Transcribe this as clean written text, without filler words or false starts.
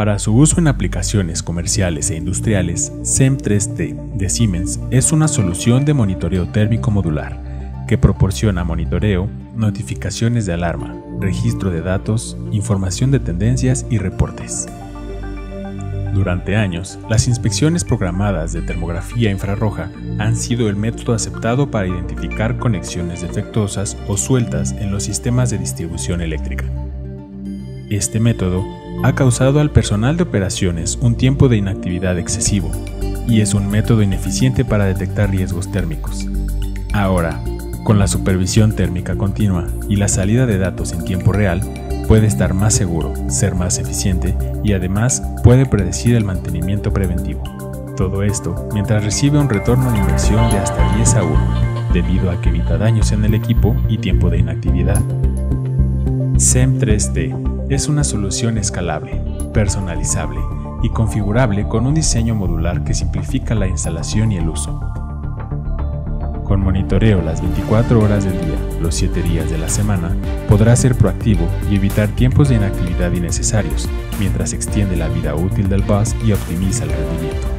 Para su uso en aplicaciones comerciales e industriales, SEM3T de Siemens es una solución de monitoreo térmico modular que proporciona monitoreo, notificaciones de alarma, registro de datos, información de tendencias y reportes. Durante años, las inspecciones programadas de termografía infrarroja han sido el método aceptado para identificar conexiones defectuosas o sueltas en los sistemas de distribución eléctrica. Este método ha causado al personal de operaciones un tiempo de inactividad excesivo y es un método ineficiente para detectar riesgos térmicos. Ahora, con la supervisión térmica continua y la salida de datos en tiempo real, puede estar más seguro, ser más eficiente y además puede predecir el mantenimiento preventivo. Todo esto mientras recibe un retorno de inversión de hasta 10-1, debido a que evita daños en el equipo y tiempo de inactividad. SEM3T es una solución escalable, personalizable y configurable con un diseño modular que simplifica la instalación y el uso. Con monitoreo las 24 horas del día, los 7 días de la semana, podrá ser proactivo y evitar tiempos de inactividad innecesarios, mientras extiende la vida útil del BAS y optimiza el rendimiento.